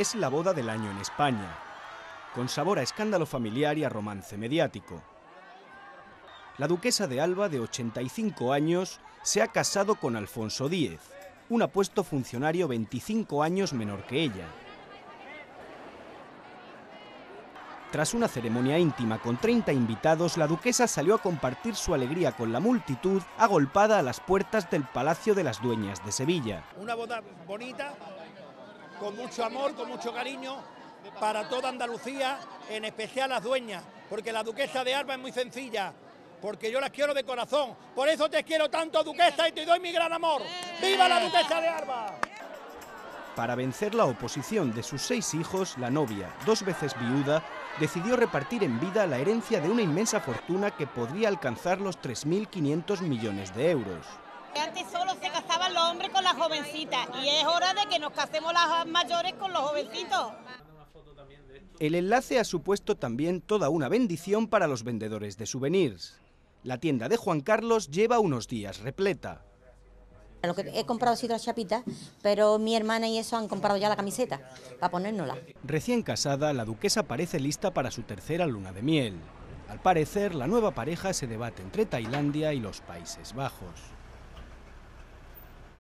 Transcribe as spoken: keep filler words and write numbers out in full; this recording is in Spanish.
es la boda del año en España, con sabor a escándalo familiar y a romance mediático. La duquesa de Alba, de ochenta y cinco años, se ha casado con Alfonso Díez, un apuesto funcionario veinticinco años menor que ella. Tras una ceremonia íntima con treinta invitados, la duquesa salió a compartir su alegría con la multitud, agolpada a las puertas del Palacio de las Dueñas de Sevilla. Una boda bonita, con mucho amor, con mucho cariño, para toda Andalucía, en especial las dueñas, porque la duquesa de Alba es muy sencilla, porque yo las quiero de corazón. Por eso te quiero tanto, duquesa, y te doy mi gran amor. ¡Viva la duquesa de Alba! Para vencer la oposición de sus seis hijos, la novia, dos veces viuda, decidió repartir en vida la herencia de una inmensa fortuna que podría alcanzar los tres mil quinientos millones de euros. Antes solo se casaban los hombres con las jovencitas y es hora de que nos casemos las mayores con los jovencitos. El enlace ha supuesto también toda una bendición para los vendedores de souvenirs. La tienda de Juan Carlos lleva unos días repleta. Lo que he comprado ha sido la chapita, pero mi hermana y eso han comprado ya la camiseta, para ponérnosla. Recién casada, la duquesa parece lista para su tercera luna de miel. Al parecer, la nueva pareja se debate entre Tailandia y los Países Bajos.